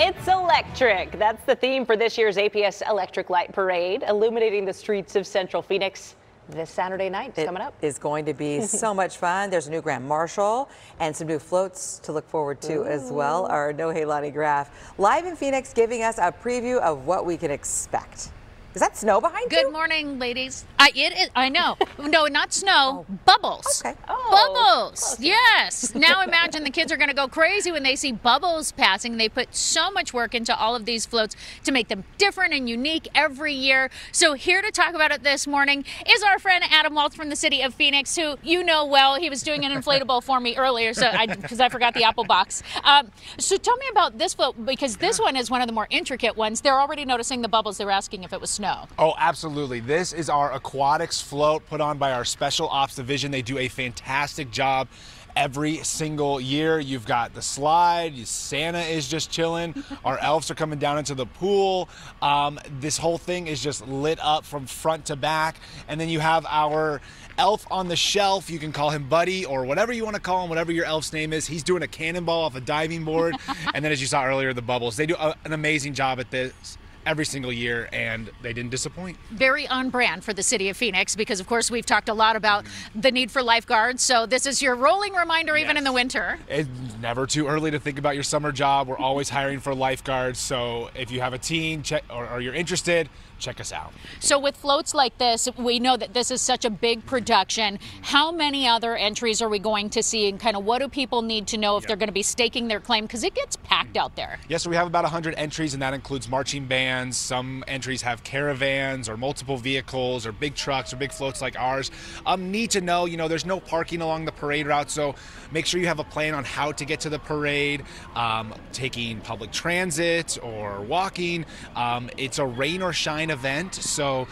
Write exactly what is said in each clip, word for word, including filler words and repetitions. It's electric. That's the theme for this year's A P S Electric Light Parade, illuminating the streets of Central Phoenix this Saturday night. It's coming up. It is going to be so much fun. There's a new Grand Marshal and some new floats to look forward to Ooh. as well. Our Nohelani Graf live in Phoenix giving us a preview of what we can expect. Is that snow behind you? Good morning, ladies. I it is. I know. No, not snow. Oh. Bubbles. Okay. Oh, bubbles. Close. Yes. Now imagine the kids are going to go crazy when they see bubbles passing. They put so much work into all of these floats to make them different and unique every year. So here to talk about it this morning is our friend Adam Waltz from the city of Phoenix, who you know well. He was doing an inflatable for me earlier, so I because I forgot the apple box. Um, so tell me about this float, because this one is one of the more intricate ones. They're already noticing the bubbles. They're asking if it was snow. Oh, absolutely. This is our aquatics float put on by our special ops division. They do a fantastic job every single year. You've got the slide, Santa is just chilling, our elves are coming down into the pool. Um, this whole thing is just lit up from front to back. And then you have our elf on the shelf. You can call him Buddy or whatever you want to call him, whatever your elf's name is. He's doing a cannonball off a diving board. And then, as you saw earlier, the bubbles. They do a, an amazing job at this every single year, and they didn't disappoint. Very on brand for the city of Phoenix, because of course we've talked a lot about the need for lifeguards, so this is your rolling reminder. Yes. Even in the winter, it's never too early to think about your summer job. We're always hiring for lifeguards, so if you have a teen check, or, or you're interested, check us out. So with floats like this, we know that this is such a big production. How many other entries are we going to see, and kind of what do people need to know if yep. they're going to be staking their claim, because it gets packed out there? Yes, yeah, so we have about one hundred entries, and that includes marching bands. Some entries have caravans or multiple vehicles or big trucks or big floats like ours. Um, need to know, you know, there's no parking along the parade route, so make sure you have a plan on how to get to the parade, um, taking public transit or walking. Um, it's a rain or shine event, so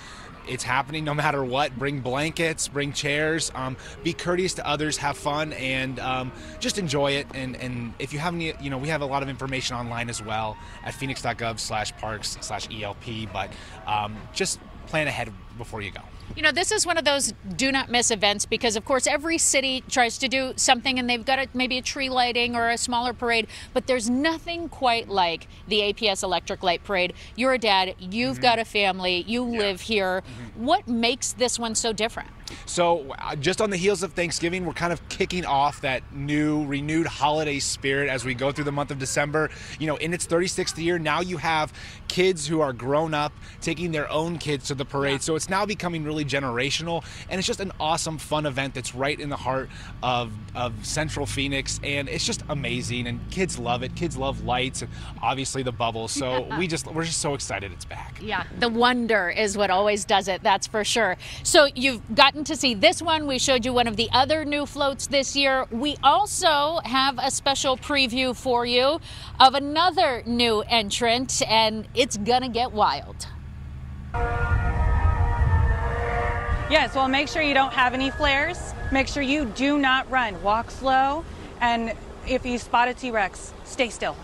it's happening no matter what. Bring blankets, bring chairs, um, be courteous to others, have fun, and um, just enjoy it. And, and if you have any, you know, we have a lot of information online as well at phoenix dot gov slash parks slash E L P, but um, just plan ahead before you go. You know, this is one of those do not miss events, because of course every city tries to do something, and they've got a, maybe a tree lighting or a smaller parade, but there's nothing quite like the A P S Electric Light Parade. You're a dad, you've mm-hmm. got a family, you yeah. live here. Mm-hmm. What makes this one so different? So uh, just on the heels of Thanksgiving, we're kind of kicking off that new renewed holiday spirit as we go through the month of December. You know, in its thirty-sixth year now, you have kids who are grown up taking their own kids to the parade. Yeah. So it's now becoming really generational, and it's just an awesome fun event that's right in the heart of, of Central Phoenix, and it's just amazing, and kids love it. Kids love lights and obviously the bubbles, so we just we're just so excited it's back. Yeah, the wonder is what always does it, that's for sure. So you've got to see this one. We showed you one of the other new floats this year. We also have a special preview for you of another new entrant, and it's gonna get wild. Yes, well, make sure you don't have any flares. Make sure you do not run. Walk slow, and if you spot a T-Rex, stay still.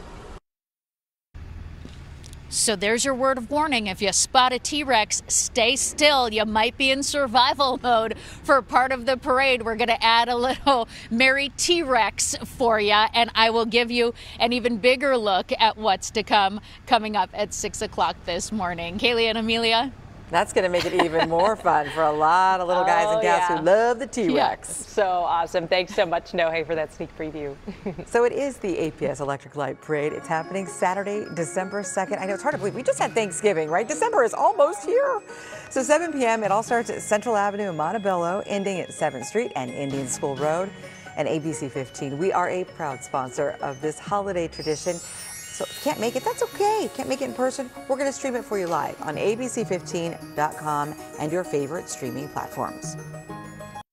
So there's your word of warning. If you spot a T-Rex, stay still. You might be in survival mode for part of the parade. We're going to add a little merry T-Rex for you, and I will give you an even bigger look at what's to come coming up at six o'clock this morning. Kaylee and Amelia. That's going to make it even more fun for a lot of little guys oh, and gals yeah. who love the T-Rex. Yeah. So awesome. Thanks so much, Nohe, for that sneak preview. So it is the A P S Electric Light Parade. It's happening Saturday, December second. I know it's hard to believe. We just had Thanksgiving, right? December is almost here. So seven P M, it all starts at Central Avenue in Montebello, ending at seventh Street and Indian School Road. And A B C fifteen, we are a proud sponsor of this holiday tradition. So if you can't make it, that's okay. Can't make it in person, we're going to stream it for you live on A B C fifteen dot com and your favorite streaming platforms.